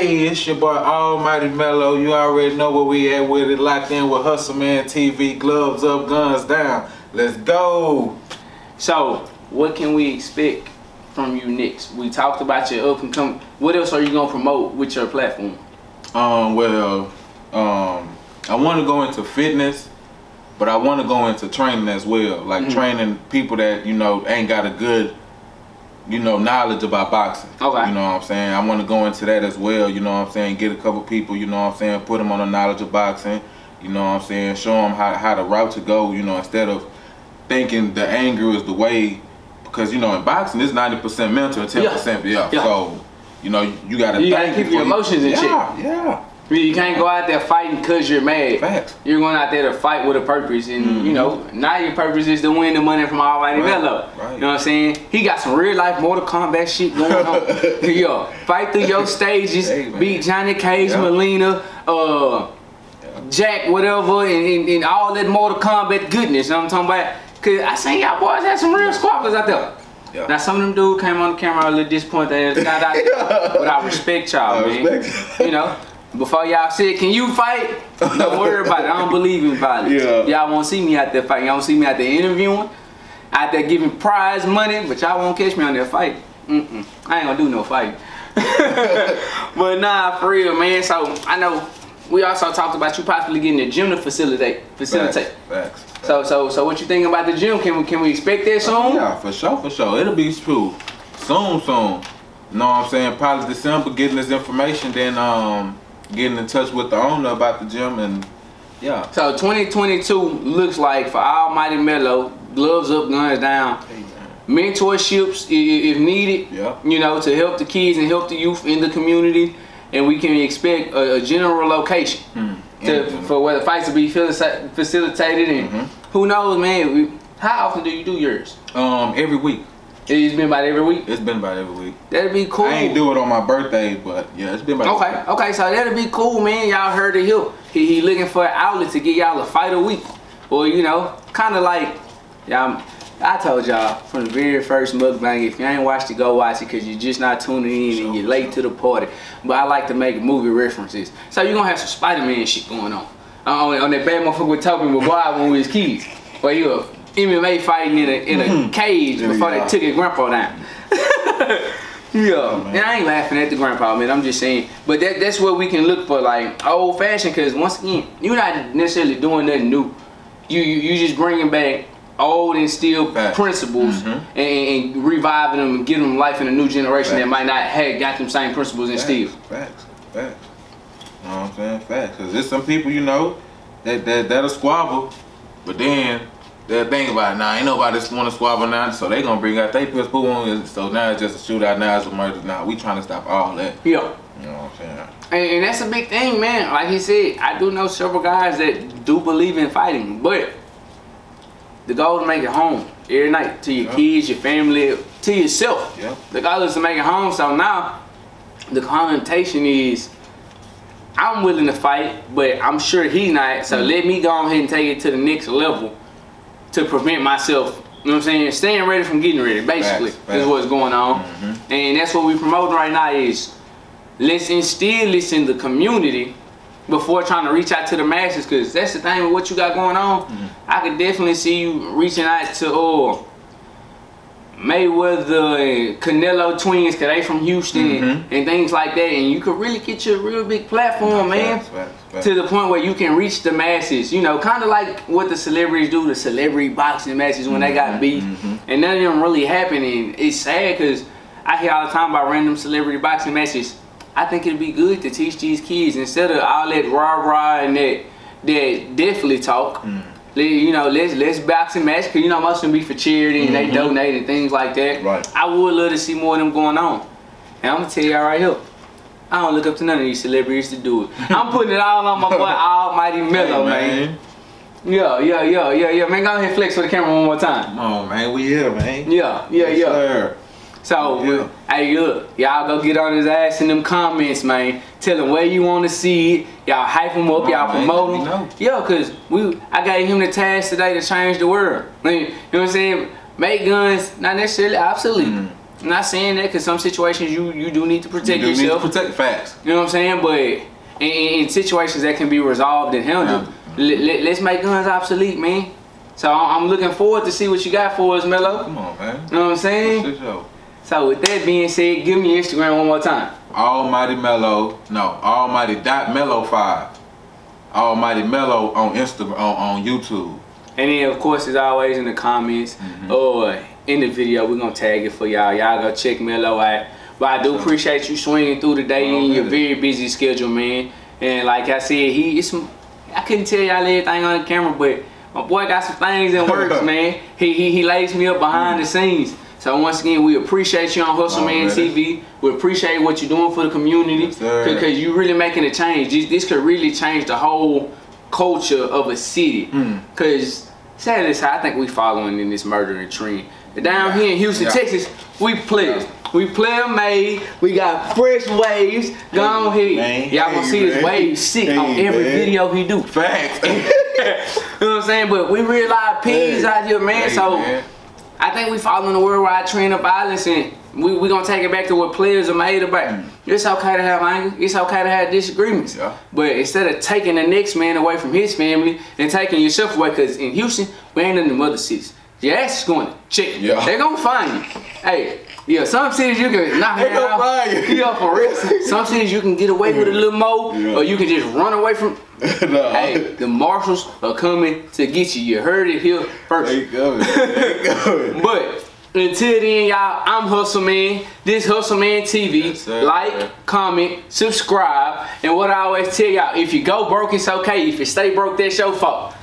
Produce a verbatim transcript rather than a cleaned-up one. Hey, it's your boy Almighty Melo. You already know where we at with it. Locked in with Hustle Man T V. Gloves up, guns down. Let's go. So, what can we expect from you next? We talked about your up and coming. What else are you gonna promote with your platform? Um, well, um, I want to go into fitness, but I want to go into training as well. Like mm-hmm. training people that you know ain't got a good. you know, knowledge about boxing. Okay. You know what I'm saying? I want to go into that as well, you know what I'm saying? Get a couple people, you know what I'm saying? Put them on the knowledge of boxing, you know what I'm saying? Show them how, how the route to go, you know, instead of thinking the anger is the way, because, you know, in boxxing, it's ninety percent mental and ten percent, yeah. yeah. So, you know, you got to You got to keep your emotions in check. Yeah, yeah. I mean, you can't go out there fighting because you're mad. Facts. You're going out there to fight with a purpose. And, mm-hmm. you know, now your purpose is to win the money from Almighty Melo. Right. You know what I'm saying? He got some real-life Mortal Kombat shit going on. Yo, fight through your stages. Hey, beat Johnny Cage, yeah. Melina, uh, yeah. Jack, whatever, and, and, and all that Mortal Kombat goodness. You know what I'm talking about? Because I seen y'all boys had some real squabblers out there. Yeah. Now some of them dudes came on the camera a little disappointed. Not out yeah. But I respect y'all, man. Respect. You know? Before y'all said, can you fight? Don't worry about it. I don't believe in violence. Y'all yeah. won't see me out there fighting. Y'all won't see me out there interviewing, out there giving prize money, but y'all won't catch me on there fighting. Mm-mm. I ain't gonna do no fighting. But nah, for real, man. So I know we also talked about you possibly getting a gym to facilitate. Facilitate. Facts, facts, facts. So so so what you think about the gym? Can we can we expect that soon? Oh, yeah, for sure, for sure. It'll be true. Soon, soon. Know what I'm saying? Probably December. Getting this information, then um. getting in touch with the owner about the gym, and yeah. So twenty twenty-two looks like for Almighty Melo, gloves up, guns down. Amen. Mentorships if needed, yeah. you know, to help the kids and help the youth in the community, and we can expect a, a general location hmm. to, for where the fights will be facilitated, and mm-hmm. who knows, man, how often do you do yours? Um, every week. It's been about every week? It's been about every week. That'd be cool. I ain't do it on my birthday, but yeah, it's been about Okay, every week. okay, so that'd be cool, man. Y'all heard it here. He, he looking for an outlet to get y'all a fight a week. Or, you know, kind of like, y'all, I told y'all from the very first mukbang, if you ain't watched it, go watch it because you're just not tuning in sure, and you're late sure. to the party. But I like to make movie references. So you're going to have some Spider Man shit going on. Uh, on, on that bad motherfucker with Toby McGuire when we was kids. Where you up? M M A fighting in a, in a mm-hmm. cage before they took his grandpa down. yeah, oh, and I ain't laughing at the grandpa, man. I'm just saying, but that that's what we can look for, like old fashioned. Because once again, you're not necessarily doing nothing new. You you, you just bringing back old and still Facts. principles mm-hmm. and, and reviving them and giving them life in a new generation Facts. that might not have got them same principles and still. Facts, facts. You know what I'm saying? Facts. Because there's some people you know that that that'll squabble, but then. They'll think about it now. Ain't nobody want to squabble now, so they gonna bring out they piss poo on it. So now it's just a shootout. Now it's a murder. Now we trying to stop all that. Yeah. You know what I'm saying? And, and that's a big thing, man. Like he said, I do know several guys that do believe in fighting, but the goal is to make it home every night to your yeah. kids, your family, to yourself. Yeah. The goal is to make it home. So now the connotation is, I'm willing to fight, but I'm sure he's not. So mm-hmm. let me go ahead and take it to the next level. To prevent myself, you know what I'm saying, staying ready from getting ready, basically, facts, facts. is what's going on. Mm-hmm. And that's what we're promoting right now is, let's instill this in the community before trying to reach out to the masses, because that's the thing with what you got going on. Mm-hmm. I could definitely see you reaching out to oh, Mayweather and Canelo twins, because they from Houston mm-hmm. and things like that. And you could really get your real big platform, man. Facts, facts. But to the point where you can reach the masses, you know, kind of like what the celebrities do, the celebrity boxing matches when mm-hmm, they got beef, mm-hmm. and none of them really happening. It's sad because I hear all the time about random celebrity boxing matches. I think it'd be good to teach these kids instead of all that rah-rah and that that deathly talk. Mm-hmm. Let, you know, let's let's boxing match because you know most of them be for charity and mm-hmm. they donate and things like that. Right. I would love to see more of them going on, and I'm gonna tell y'all right here. I don't look up to none of these celebrities to do it. I'm putting it all on my boy Almighty Melo, hey, man. Yeah, yeah, yeah, yeah, yeah. Man, go ahead and flex for the camera one more time. Come on, man. We here, man. Yeah, yeah, yes, yeah. Sir. So, yeah. hey, look. Y'all go get on his ass in them comments, man. Tell him where you want to see it. Y'all hype him up. Y'all promote him. Know. Yeah, because we, I gave him the task today to change the world. I mean, you know what I'm saying? Make guns, not necessarily obsolete. Mm. I'm not saying that because some situations you, you do need to protect you do yourself. Need to protect facts. You know what I'm saying? But in, in, in situations that can be resolved and handled, yeah. let, let's make guns obsolete, man. So I'm looking forward to see what you got for us, Melo. Come on, man. You know what I'm saying? So with that being said, give me your Instagram one more time. Almighty Melo. No, Almighty dot Melo five. Almighty Melo on Instagram, on, on YouTube. And then, of course, as always, in the comments mm-hmm. or in the video, we're going to tag it for y'all. Y'all go check Melo out. But I do appreciate you swinging through the day in really. your very busy schedule, man. And like I said, he it's, I couldn't tell y'all everything on the camera, but my boy got some things in works, man. He, he, he lays me up behind mm-hmm. the scenes. So once again, we appreciate you on Hustle Man T V. We appreciate what you're doing for the community because yes, you're really making a change. This, this could really change the whole culture of a city. Because mm. sadly, I think we following in this murdering trend. Down yeah. here in Houston, yeah. Texas, we players. Yeah. We player made. We got fresh waves. Go on here. Y'all gonna see this wave sick hey, on every man. video he do. Facts. You know what I'm saying? But we realize P's hey. out here, man. Hey, so. Man. I think we following the worldwide trend of violence, and we we gonna take it back to what players are made about. Mm. It's okay to have anger. It's okay to have disagreements. Yeah. But instead of taking the next man away from his family and taking yourself away, because in Houston, we ain't in the mother cities. Your ass is going to check. Yeah. They're gonna find you. Hey, yeah, some cities you can knock it out. Yeah, for real. Some cities you can get away with a little more, yeah. or you can just run away from. No. Hey, the marshals are coming to get you. You heard it here first. They coming. They coming. But until then, y'all, I'm Hustle Man. This Hustle Man T V. Yes, sir, like, man. comment, subscribe, and what I always tell y'all: if you go broke, it's okay. If you stay broke, that's your fault.